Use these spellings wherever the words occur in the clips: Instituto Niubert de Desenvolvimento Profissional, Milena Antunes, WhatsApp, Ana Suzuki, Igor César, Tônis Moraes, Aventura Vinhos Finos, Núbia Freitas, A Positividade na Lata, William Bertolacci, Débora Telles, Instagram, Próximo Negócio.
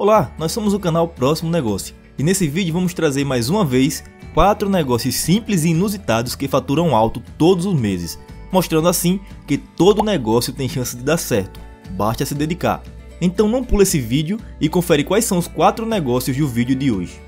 Olá, nós somos o canal Próximo Negócio e nesse vídeo vamos trazer mais uma vez 4 negócios simples e inusitados que faturam alto todos os meses, mostrando assim que todo negócio tem chance de dar certo, basta se dedicar. Então não pula esse vídeo e confere quais são os 4 negócios do vídeo de hoje.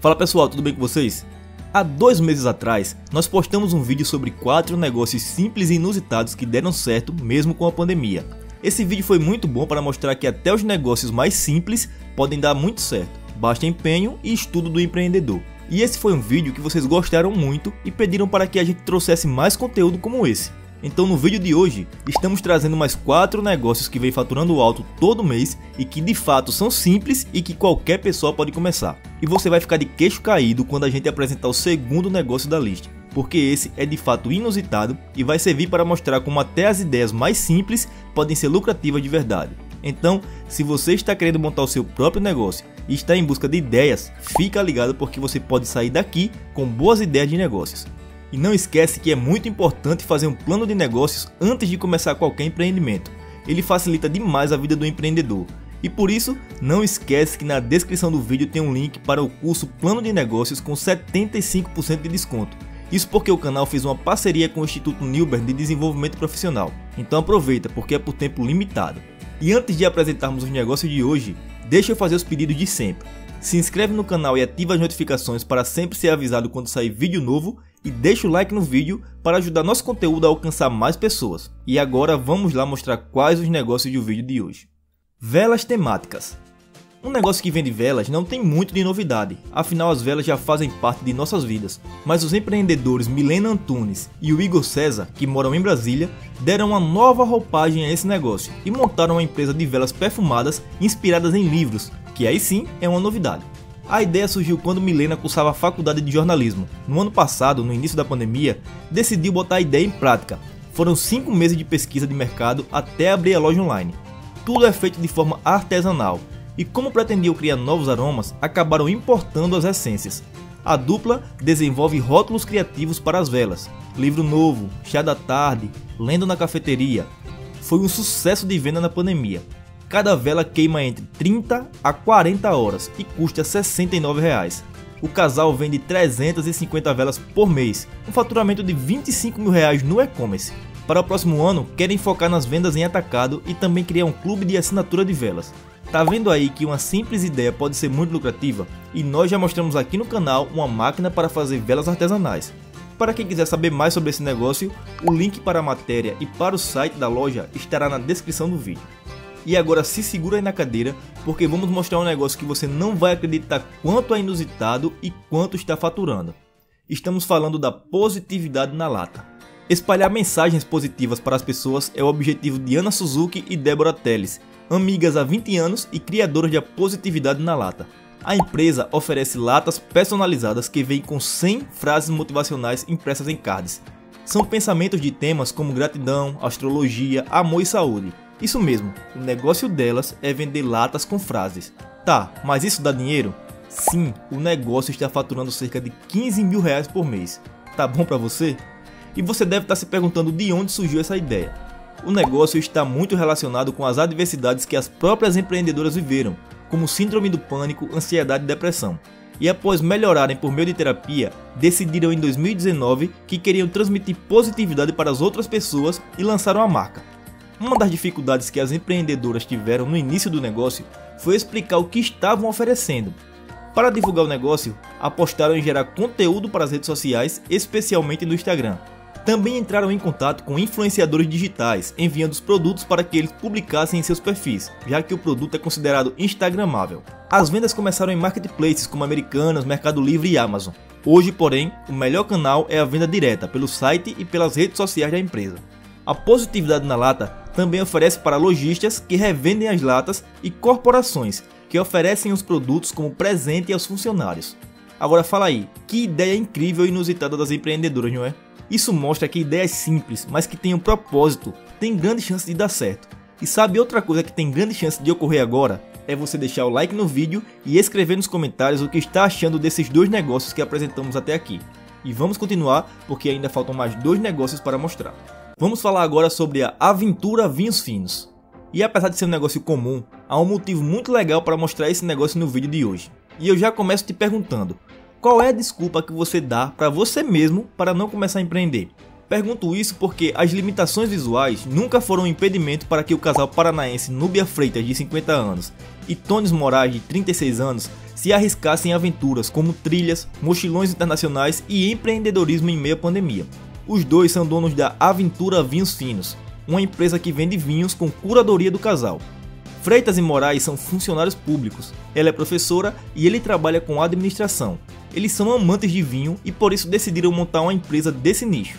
Fala pessoal, tudo bem com vocês? Há 2 meses atrás, nós postamos um vídeo sobre 4 negócios simples e inusitados que deram certo mesmo com a pandemia. Esse vídeo foi muito bom para mostrar que até os negócios mais simples podem dar muito certo, basta empenho e estudo do empreendedor. E esse foi um vídeo que vocês gostaram muito e pediram para que a gente trouxesse mais conteúdo como esse. Então no vídeo de hoje, estamos trazendo mais 4 negócios que vem faturando alto todo mês e que de fato são simples e que qualquer pessoa pode começar. E você vai ficar de queixo caído quando a gente apresentar o segundo negócio da lista, porque esse é de fato inusitado e vai servir para mostrar como até as ideias mais simples podem ser lucrativas de verdade. Então, se você está querendo montar o seu próprio negócio e está em busca de ideias, fica ligado porque você pode sair daqui com boas ideias de negócios. E não esquece que é muito importante fazer um plano de negócios antes de começar qualquer empreendimento. Ele facilita demais a vida do empreendedor. E por isso, não esquece que na descrição do vídeo tem um link para o curso Plano de Negócios com 75% de desconto. Isso porque o canal fez uma parceria com o Instituto Niubert de Desenvolvimento Profissional. Então aproveita, porque é por tempo limitado. E antes de apresentarmos os negócios de hoje, deixa eu fazer os pedidos de sempre. Se inscreve no canal e ativa as notificações para sempre ser avisado quando sair vídeo novo e deixa o like no vídeo para ajudar nosso conteúdo a alcançar mais pessoas. E agora vamos lá mostrar quais os negócios do vídeo de hoje. Velas temáticas. Um negócio que vende velas não tem muito de novidade, afinal as velas já fazem parte de nossas vidas, mas os empreendedores Milena Antunes e o Igor César, que moram em Brasília, deram uma nova roupagem a esse negócio e montaram uma empresa de velas perfumadas inspiradas em livros, que aí sim é uma novidade. A ideia surgiu quando Milena cursava a faculdade de jornalismo. No ano passado, no início da pandemia, decidiu botar a ideia em prática. Foram 5 meses de pesquisa de mercado até abrir a loja online. Tudo é feito de forma artesanal. E como pretendiam criar novos aromas, acabaram importando as essências. A dupla desenvolve rótulos criativos para as velas, livro novo, chá da tarde, lendo na cafeteria. Foi um sucesso de venda na pandemia. Cada vela queima entre 30 a 40 horas e custa R$ 69,00. O casal vende 350 velas por mês, um faturamento de R$ 25 mil reais no e-commerce. Para o próximo ano, querem focar nas vendas em atacado e também criar um clube de assinatura de velas. Tá vendo aí que uma simples ideia pode ser muito lucrativa? E nós já mostramos aqui no canal uma máquina para fazer velas artesanais. Para quem quiser saber mais sobre esse negócio, o link para a matéria e para o site da loja estará na descrição do vídeo. E agora se segura aí na cadeira, porque vamos mostrar um negócio que você não vai acreditar quanto é inusitado e quanto está faturando. Estamos falando da positividade na lata. Espalhar mensagens positivas para as pessoas é o objetivo de Ana Suzuki e Débora Telles, amigas há 20 anos e criadoras de A Positividade na Lata. A empresa oferece latas personalizadas que vêm com 100 frases motivacionais impressas em cards. São pensamentos de temas como gratidão, astrologia, amor e saúde. Isso mesmo, o negócio delas é vender latas com frases. Tá, mas isso dá dinheiro? Sim, o negócio está faturando cerca de 15 mil reais por mês. Tá bom pra você? E você deve estar se perguntando de onde surgiu essa ideia. O negócio está muito relacionado com as adversidades que as próprias empreendedoras viveram, como síndrome do pânico, ansiedade e depressão. E após melhorarem por meio de terapia, decidiram em 2019 que queriam transmitir positividade para as outras pessoas e lançaram a marca. Uma das dificuldades que as empreendedoras tiveram no início do negócio foi explicar o que estavam oferecendo. Para divulgar o negócio, apostaram em gerar conteúdo para as redes sociais, especialmente no Instagram. Também entraram em contato com influenciadores digitais, enviando os produtos para que eles publicassem em seus perfis, já que o produto é considerado instagramável. As vendas começaram em marketplaces como Americanas, Mercado Livre e Amazon. Hoje, porém, o melhor canal é a venda direta, pelo site e pelas redes sociais da empresa. A positividade na lata também oferece para lojistas que revendem as latas e corporações que oferecem os produtos como presente aos funcionários. Agora fala aí, que ideia incrível e inusitada das empreendedoras, não é? Isso mostra que ideias simples, mas que tem um propósito, tem grande chance de dar certo. E sabe outra coisa que tem grande chance de ocorrer agora? É você deixar o like no vídeo e escrever nos comentários o que está achando desses 2 negócios que apresentamos até aqui. E vamos continuar, porque ainda faltam mais 2 negócios para mostrar. Vamos falar agora sobre a Aventura Vinhos Finos. E apesar de ser um negócio comum, há um motivo muito legal para mostrar esse negócio no vídeo de hoje. E eu já começo te perguntando, qual é a desculpa que você dá para você mesmo para não começar a empreender? Pergunto isso porque as limitações visuais nunca foram um impedimento para que o casal paranaense Núbia Freitas, de 50 anos, e Tônis Moraes, de 36 anos, se arriscassem em aventuras como trilhas, mochilões internacionais e empreendedorismo em meio à pandemia. Os dois são donos da Aventura Vinhos Finos, uma empresa que vende vinhos com curadoria do casal. Freitas e Moraes são funcionários públicos, ela é professora e ele trabalha com administração. Eles são amantes de vinho e por isso decidiram montar uma empresa desse nicho.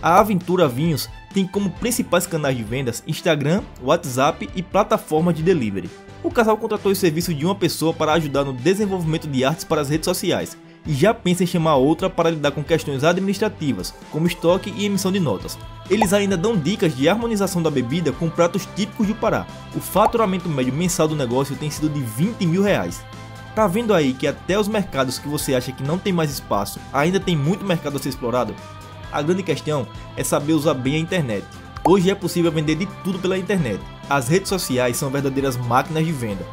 A Aventura Vinhos tem como principais canais de vendas Instagram, WhatsApp e plataformas de delivery. O casal contratou o serviço de uma pessoa para ajudar no desenvolvimento de artes para as redes sociais e já pensa em chamar outra para lidar com questões administrativas, como estoque e emissão de notas. Eles ainda dão dicas de harmonização da bebida com pratos típicos do Pará. O faturamento médio mensal do negócio tem sido de R$20 mil. Tá vendo aí que até os mercados que você acha que não tem mais espaço, ainda tem muito mercado a ser explorado? A grande questão é saber usar bem a internet. Hoje é possível vender de tudo pela internet. As redes sociais são verdadeiras máquinas de venda.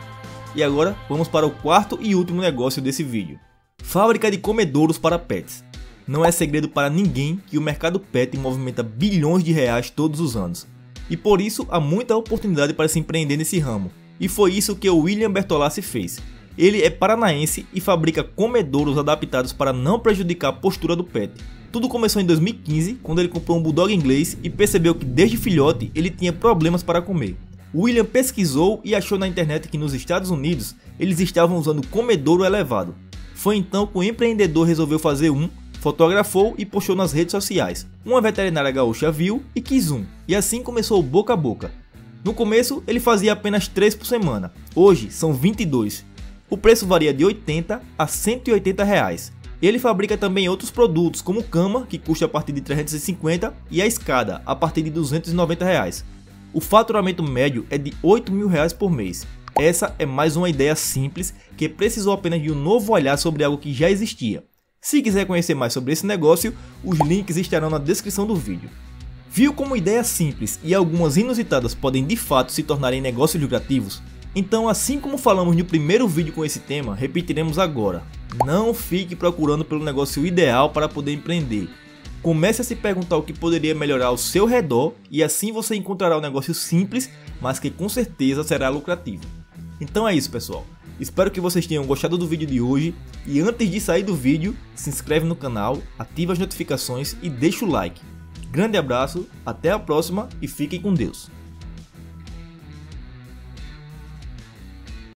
E agora vamos para o quarto e último negócio desse vídeo. Fábrica de comedouros para pets. Não é segredo para ninguém que o mercado pet movimenta bilhões de reais todos os anos. E por isso há muita oportunidade para se empreender nesse ramo. E foi isso que o William Bertolacci fez. Ele é paranaense e fabrica comedouros adaptados para não prejudicar a postura do pet. Tudo começou em 2015, quando ele comprou um bulldog inglês e percebeu que desde filhote ele tinha problemas para comer. William pesquisou e achou na internet que nos Estados Unidos eles estavam usando comedouro elevado. Foi então que o empreendedor resolveu fazer um, fotografou e postou nas redes sociais. Uma veterinária gaúcha viu e quis um, e assim começou o boca a boca. No começo ele fazia apenas 3 por semana, hoje são 22. O preço varia de R$80 a R$180. Ele fabrica também outros produtos como cama, que custa a partir de R$350, e a escada, a partir de R$290. O faturamento médio é de R$8 mil por mês. Essa é mais uma ideia simples que precisou apenas de um novo olhar sobre algo que já existia. Se quiser conhecer mais sobre esse negócio, os links estarão na descrição do vídeo. Viu como ideias simples e algumas inusitadas podem de fato se tornarem negócios lucrativos? Então, assim como falamos no primeiro vídeo com esse tema, repetiremos agora. Não fique procurando pelo negócio ideal para poder empreender. Comece a se perguntar o que poderia melhorar ao seu redor e assim você encontrará um negócio simples, mas que com certeza será lucrativo. Então é isso, pessoal, espero que vocês tenham gostado do vídeo de hoje e antes de sair do vídeo, se inscreve no canal, ativa as notificações e deixa o like. Grande abraço, até a próxima e fiquem com Deus.